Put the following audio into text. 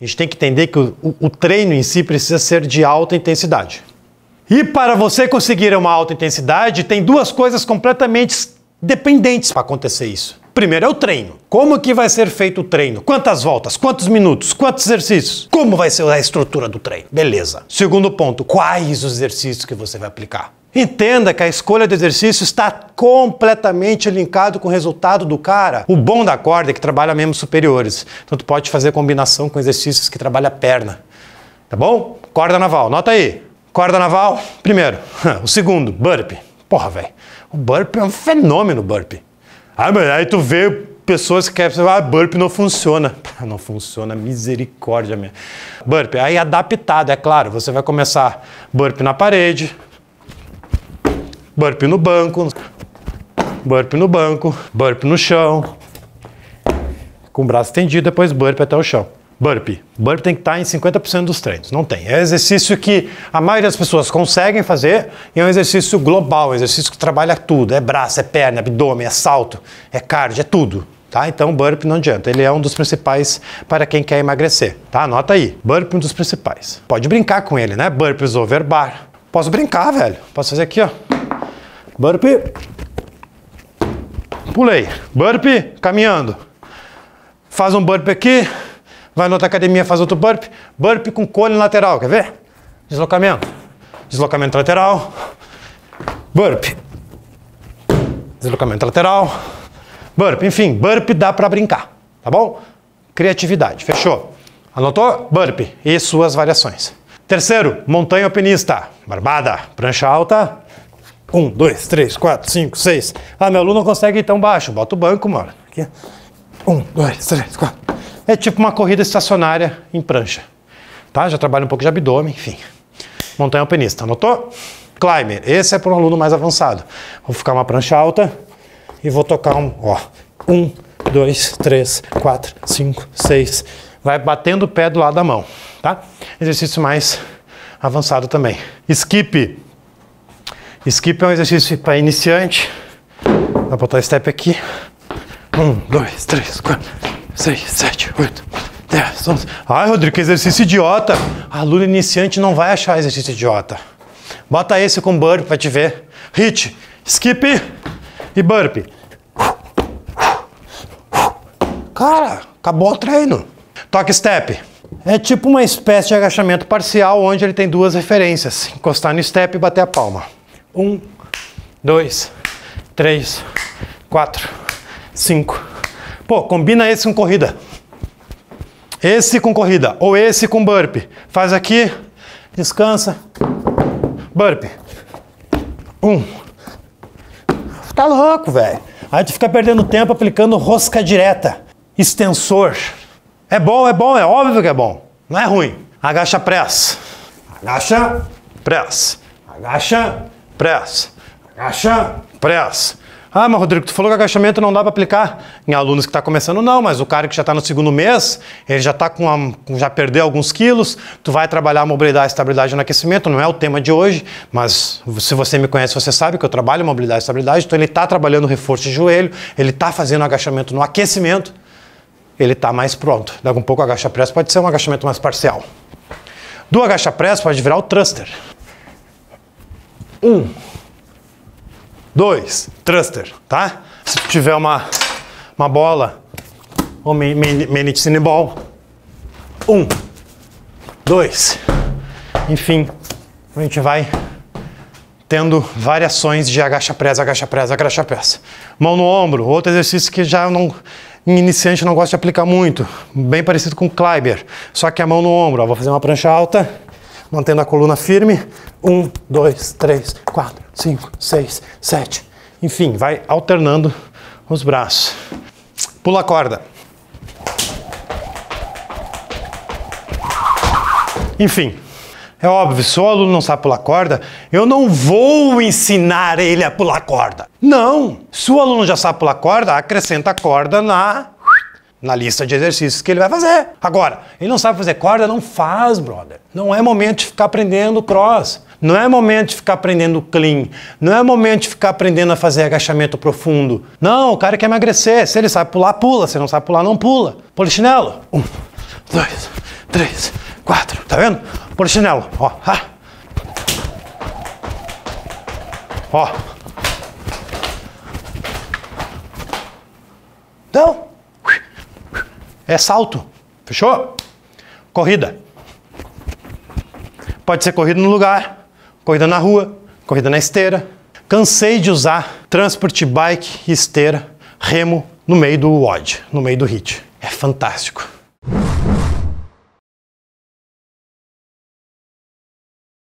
A gente tem que entender que o treino em si precisa ser de alta intensidade. E para você conseguir uma alta intensidade, tem duas coisas completamente dependentes para acontecer isso. Primeiro é o treino. Como que vai ser feito o treino? Quantas voltas? Quantos minutos? Quantos exercícios? Como vai ser a estrutura do treino? Beleza. Segundo ponto, quais os exercícios que você vai aplicar? Entenda que a escolha do exercício está completamente linkado com o resultado do cara. O bom da corda é que trabalha membros superiores. Então tu pode fazer combinação com exercícios que trabalham a perna. Tá bom? Corda naval, nota aí. Corda naval, primeiro. O segundo, burpee. Porra, velho. O burpee é um fenômeno, burpee. Ah, mas aí tu vê pessoas que querem falar, ah, burpee não funciona. Não funciona, misericórdia minha. Burpee, aí adaptado, é claro. Você vai começar burpee na parede, burpee no banco, burpee no chão, com o braço estendido, depois burpee até o chão. Burpee. Burpee tem que estar em 50% dos treinos, não tem. É um exercício que a maioria das pessoas conseguem fazer e é um exercício global, é um exercício que trabalha tudo, é braço, é perna, abdômen, é salto, é cardio, é tudo. Tá? Então burpee não adianta, ele é um dos principais para quem quer emagrecer. Tá? Anota aí, burpee é um dos principais. Pode brincar com ele, né? Burpees over bar. Posso brincar, velho. Posso fazer aqui, ó. Burpee, pulei, burpee, caminhando, faz um burpee aqui, vai na outra academia, faz outro burpee, burpee com cone lateral, quer ver? Deslocamento, deslocamento lateral, burpee, deslocamento lateral, burpee, enfim, burpee dá pra brincar, tá bom? Criatividade, fechou? Anotou? Burpee e suas variações. Terceiro, montanha alpinista, barbada, prancha alta, 1, 2, 3, 4, 5, 6. Ah, meu aluno não consegue ir tão baixo. Bota o banco, mano. Aqui. 1, 2, 3, 4. É tipo uma corrida estacionária em prancha. Tá? Já trabalha um pouco de abdômen, enfim. Montanha alpinista, anotou? Climber. Esse é para um aluno mais avançado. Vou ficar uma prancha alta e vou tocar um, ó. 1, 2, 3, 4, 5, 6. Vai batendo o pé do lado da mão, tá? Exercício mais avançado também. Skip. Skip é um exercício para iniciante. Vou botar o step aqui. 1, 2, 3, 4, 6, 7, 8, 10, 11. Ai, Rodrigo, que exercício idiota. Aluno iniciante não vai achar exercício idiota. Bota esse com burpee para te ver. HIIT, skip e burpee. Cara, acabou o treino. Toque step. É tipo uma espécie de agachamento parcial onde ele tem duas referências. Encostar no step e bater a palma. 1, 2, 3, 4, 5. Pô, combina esse com corrida. Esse com corrida. Ou esse com burpee. Faz aqui. Descansa. Burpee. 1. Tá louco, velho. Aí tu fica perdendo tempo aplicando rosca direta. Extensor. É bom, é bom. É óbvio que é bom. Não é ruim. Agacha press. Agacha press. Agacha press, agacha, press. Ah, mas Rodrigo, tu falou que agachamento não dá para aplicar em alunos que tá começando, não, mas o cara que já tá no segundo mês, ele já tá já perdeu alguns quilos, tu vai trabalhar a mobilidade, estabilidade no aquecimento, não é o tema de hoje, mas se você me conhece, você sabe que eu trabalho mobilidade e estabilidade, então ele tá trabalhando reforço de joelho, ele tá fazendo agachamento no aquecimento, ele tá mais pronto. Daqui um pouco agacha press pode ser um agachamento mais parcial. Do agacha press pode virar o thruster. 1, 2, thruster, tá? Se tiver uma bola, ou medicine ball, 1, 2, enfim, a gente vai tendo variações de agacha press, agacha press, agacha press. Mão no ombro, outro exercício que já não, iniciante não gosta de aplicar muito, bem parecido com climber, só que a mão no ombro, ó, vou fazer uma prancha alta, mantendo a coluna firme. 1, 2, 3, 4, 5, 6, 7. Enfim, vai alternando os braços. Pula a corda. Enfim, é óbvio, se o aluno não sabe pular corda, eu não vou ensinar ele a pular corda. Não! Se o aluno já sabe pular corda, acrescenta a corda na lista de exercícios que ele vai fazer. Agora, ele não sabe fazer corda, não faz, brother. Não é momento de ficar aprendendo cross. Não é momento de ficar aprendendo clean. Não é momento de ficar aprendendo a fazer agachamento profundo. Não, o cara quer emagrecer. Se ele sabe pular, pula. Se ele não sabe pular, não pula. Polichinelo. 1, 2, três, quatro. Tá vendo? Por chinelo, ó. Ah. Ó. Então, é salto. Fechou? Corrida. Pode ser corrida no lugar, corrida na rua, corrida na esteira. Cansei de usar transporte bike, esteira, remo no meio do WOD, no meio do HIIT. É fantástico.